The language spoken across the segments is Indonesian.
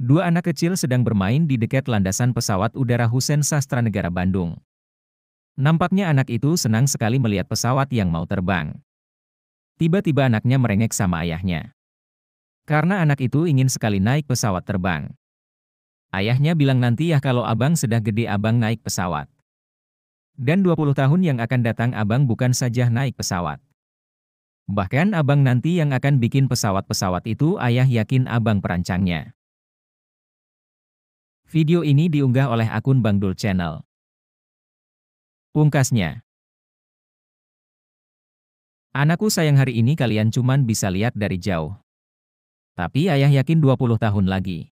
Dua anak kecil sedang bermain di dekat landasan pesawat udara Husein Sastranegara Bandung. Nampaknya anak itu senang sekali melihat pesawat yang mau terbang. Tiba-tiba anaknya merengek sama ayahnya. Karena anak itu ingin sekali naik pesawat terbang. Ayahnya bilang, nanti ya kalau abang sudah gede abang naik pesawat. Dan 20 tahun yang akan datang abang bukan saja naik pesawat. Bahkan abang nanti yang akan bikin pesawat-pesawat itu, ayah yakin abang perancangnya. Video ini diunggah oleh akun Bang Dul Channel. Pungkasnya, anakku sayang, hari ini kalian cuman bisa lihat dari jauh. Tapi ayah yakin 20 tahun lagi.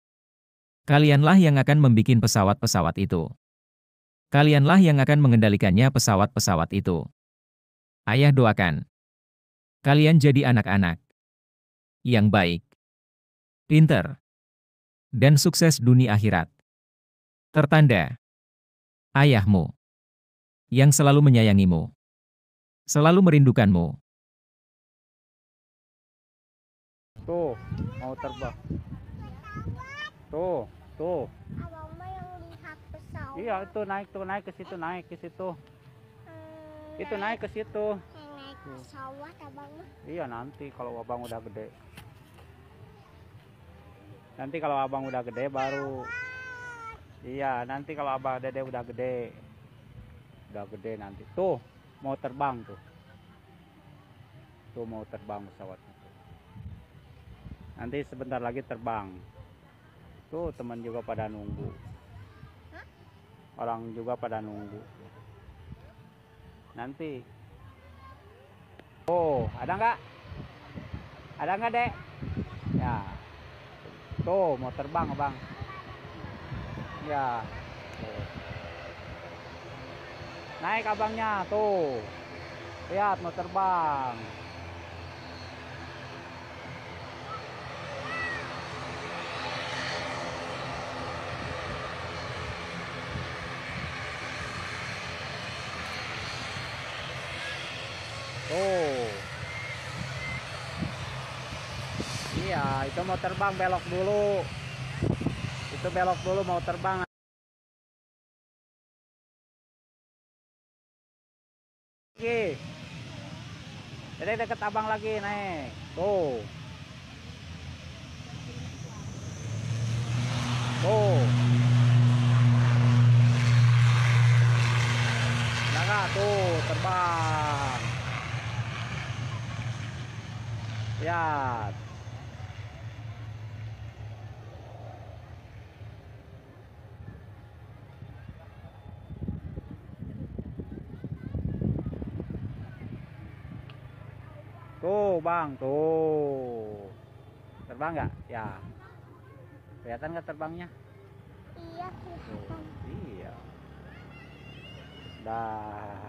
Kalianlah yang akan membikin pesawat-pesawat itu. Kalianlah yang akan mengendalikannya pesawat-pesawat itu. Ayah doakan kalian jadi anak-anak yang baik, pinter, dan sukses dunia akhirat. Tertanda, ayahmu yang selalu menyayangimu, selalu merindukanmu. Tuh, mau terbang. Tuh. Abang mah yang lihat pesawat. Iya, itu naik tuh, naik ke situ. Itu naik ke situ. Naik pesawat abang mah. Iya, nanti kalau abang udah gede. Baru. Iya, nanti kalau abang dede udah gede. Nanti. Tuh, mau terbang tuh. Tuh mau terbang pesawatnya. Nanti sebentar lagi terbang. Tuh, teman juga pada nunggu. Orang juga pada nunggu. Nanti. Oh, ada nggak? Ada nggak, Dek? Ya. Tuh, mau terbang, Bang. Ya. Tuh. Naik abangnya, tuh. Lihat, mau terbang. Oh, iya, itu mau terbang, belok dulu. Itu belok dulu, mau terbang. Oke, jadi deket abang lagi, naik. Tuh. Tuh. Nah, tuh, terbang. Lihat. Tuh, Bang, tuh. Terbang nggak? Ya. Kelihatan nggak terbangnya? Iya, kelihatan. Iya. Dah.